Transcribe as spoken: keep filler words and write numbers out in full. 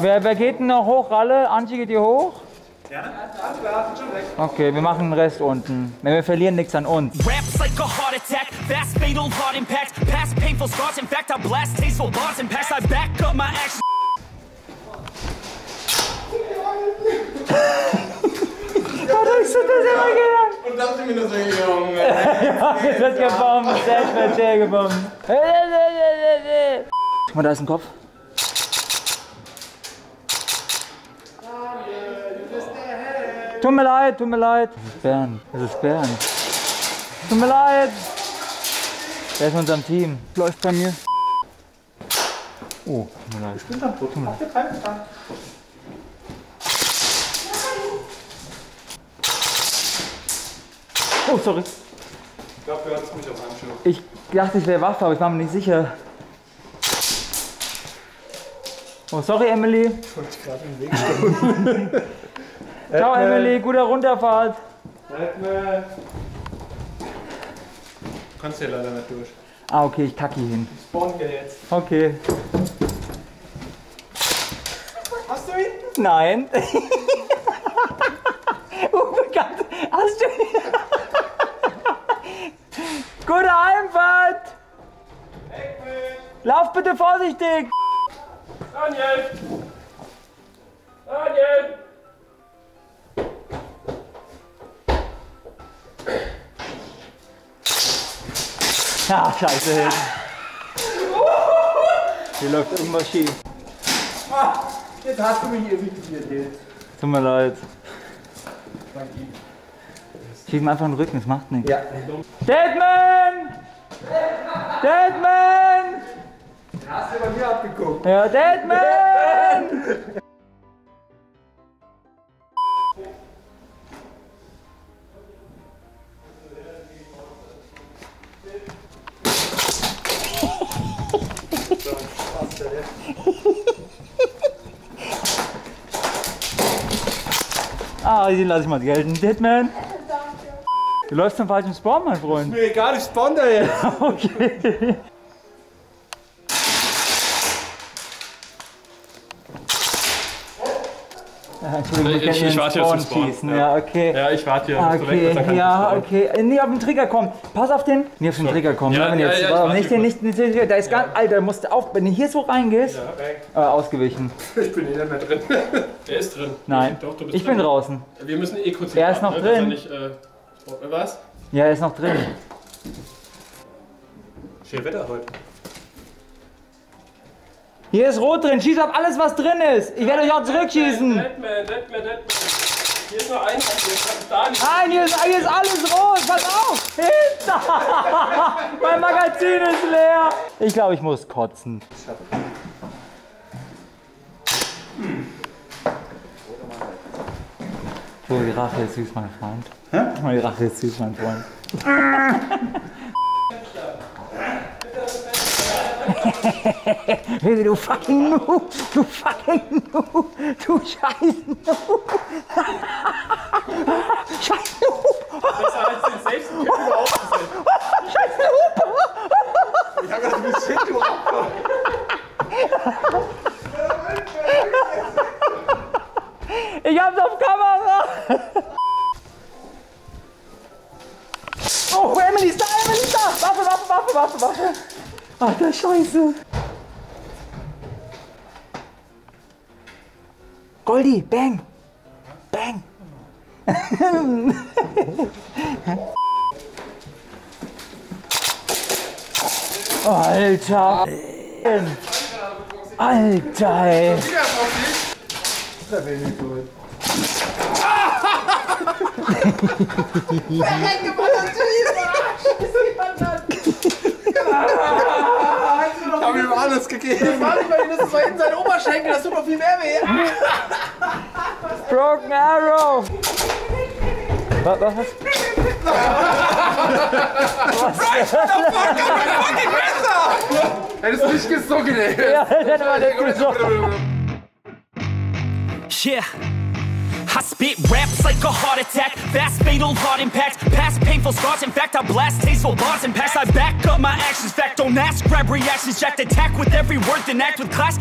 Wer, wer geht denn noch hoch, Ralle? Antje, geht ihr hoch? Ja. Okay, wir machen den Rest unten. Wenn wir verlieren, nichts an uns. Raps like a heart attack, fast fatal heart impact, past painful scars, in fact I blast tasteful bars and pass, I back up my action. Dadurch sind das immer gegangen. Und dachte mir das wäre gegangen. Ja, das ist gebombt, das ist sehr gebombt. Guck mal, da ist ein Kopf. Tut mir leid, tut mir leid. Das ist Bernd, das ist Bernd. Tut mir leid. Der ist in unserem Team. Läuft bei mir. Oh, tut mir leid. Ich bin kaputt. Tut mir leid. Oh, sorry. Ich glaube, du hattest mich auf einem Schirm. Ich dachte, ich wäre Waffe, aber ich war mir nicht sicher. Oh, sorry, Emily. Ich wollte dich gerade im Weg stehen. Ciao, Emily, guter Runterfahrt. Edmund. Du kannst hier leider nicht durch. Ah, okay, ich kacke hin. Ich spawn hier jetzt. Okay. Hast du ihn? Nein. Unbekannt. Hast du ihn? Gute Heimfahrt. Edmund. Lauf bitte vorsichtig. Daniel. Daniel. Ja, scheiße. Hier ah. läuft irgendwas schief. Ah, jetzt hast du mich irritiert, jetzt. Tut mir leid. Schieb ihm einfach den Rücken, das macht nichts. Ja. Deadman! Deadman! Hast du bei mir abgeguckt? Ja, Deadman! Ah, die lasse ich mal gelten. Deadman. Du läufst zum falschen Spawn, mein Freund. Ist mir egal, ich spawn da jetzt. Okay. Entschuldigung, ich, ich, ich warte hier zum Spawn. Ja. ja, okay. Ja, ich warte hier. Okay. Weg, dann kann ja, ich okay. Nie auf den Trigger kommen. Pass auf den. Nie auf den Trigger kommen. Ja, ja, jetzt, ja, nicht den, nicht, nicht, nicht, da ist ja. gar Alter, musst du auf. Wenn du hier so reingehst, ja, äh, ausgewichen. Ich bin hier nicht mehr drin. Der ist drin. Nein. Doch, du bist ich drin. bin draußen. Wir müssen eh kurz Er ist noch ab, ne? drin. Nicht, äh, was? Ja, er ist noch drin. Schön Wetter heute. Hier ist Rot drin, schießt auf alles, was drin ist. Ich werde euch auch zurückschießen. Deadman, Deadman, Deadman, Deadman. Hier ist nur ein, hier ist da nicht. Nein, hier ist, hier ist alles rot, pass auf! Hinter! Mein Magazin ist leer. Ich glaube, ich muss kotzen. Oh, die Rache ist süß, mein Freund. Hä? Oh, die Rache ist süß, mein Freund. Hey, du fucking Noob, du fucking Noob, du scheiß Noob. Scheiß Noob. Besser als den selbst im Typen aufzusetzen. Scheiß Noob. Ich hab grad ein bisschen Shit überhaupt. Ich hab's auf Kamera. Oh, Emily ist da, Emily ist da. Waffe, Waffe, Waffe, Waffe, Waffe. Ach, der Scheiße. Goldi, bang! Bang! Alter! Alter, ey! Da bin ich gut. Ich hab ihm alles gegeben. Ich war nicht bei ihm, das war in seinen Oberschenkel, das tut noch viel mehr weh. Broken Arrow! Was? Was? Right the fuck up my fucking Messer! Hättest du nicht gesogen, ey! Ja, hätte man nicht gesogen. Yeah. I spit raps like a heart attack, fast fatal heart impact, past painful scars, in fact I blast tasteful bars and pass, I back up my actions, fact don't ask, grab reactions, jacked attack with every word, then act with class,